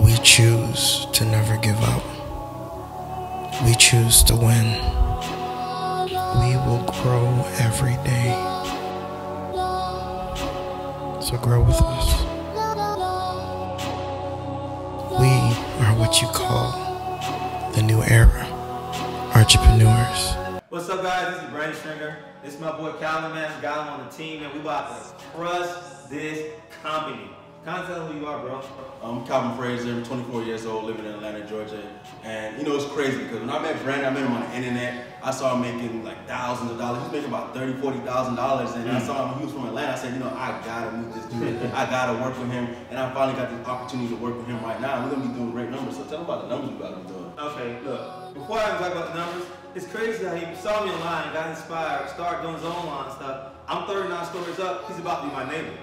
We choose to never give up. We choose to win. We will grow every day. So grow with us. We are what you call the New Era Entrepreneurs. What's up, guys? This is Brady Stringer. This is my boy Calvin, man. It's Calvin on the team, and we about to crush this company. Kind of tell who you are, bro. I'm Calvin Frazier, 24 years old, living in Atlanta, Georgia. And you know, it's crazy because when I met Branden, I met him on the internet. I saw him making like thousands of dollars. He was making about $30,000, $40,000. And I saw him, he was from Atlanta. I said, you know, I gotta meet this dude. I gotta work with him. And I finally got the opportunity to work with him right now. We're gonna be doing great numbers. So tell him about the numbers you gotta be doing. Okay, look, before I even talk about the numbers, it's crazy how he saw me online, got inspired, started doing his online stuff. I'm 39 stories up, he's about to be my neighbor.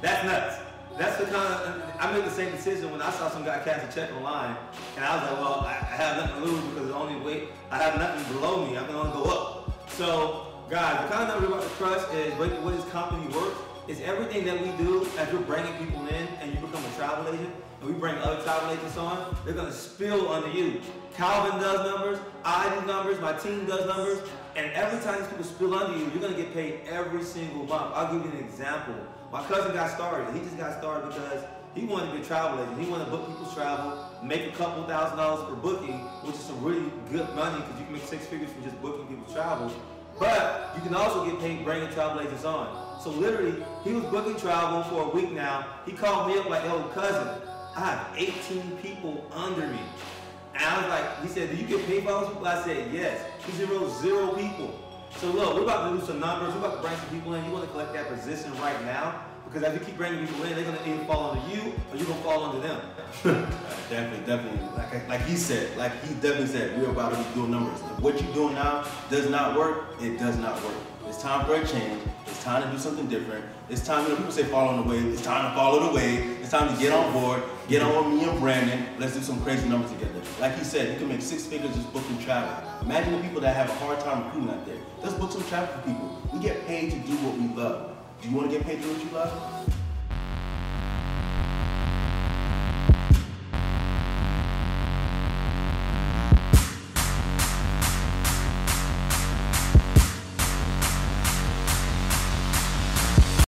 That's nuts. That's the kind of, I made the same decision when I saw some guy cash a check online, and I was like, well, I have nothing to lose because the only way, I have nothing below me, I can only go up. So, guys, the kind of number we're about to crush is what this company works. It's everything that we do as we're bringing people in and you become a travel agent, and we bring other travel agents on, they're gonna spill under you. Calvin does numbers, I do numbers, my team does numbers, and every time these people spill under you, you're gonna get paid every single month. I'll give you an example. My cousin got started. He just got started because he wanted to be a travel agent. He wanted to book people's travel, make a couple $1,000s per booking, which is some really good money because you can make six figures from just booking people's travel. But you can also get paid bringing travel agents on. So literally, he was booking travel for a week now. He called me up like, yo, cousin, I have 18 people under me. And I was like, he said, do you get paid by those people? I said, yes. He zeroed zero people. So look, we're about to do some numbers, we're about to bring some people in, you want to collect that position right now, because as you keep bringing people in, they're going to either fall under you, or you're going to fall under them. Definitely. Like he said, we're about to be doing numbers. If what you're doing now does not work, it does not work. It's time for a change, it's time to do something different, it's time, you know, people say follow the wave, it's time to follow the wave, it's time to get on board, get on with me and Branden, let's do some crazy numbers together. Like he said, you can make six figures just booking travel. Imagine the people that have a hard time recruiting out there. Let's book some travel for people. We get paid to do what we love. Do you want to get paid to do what you love?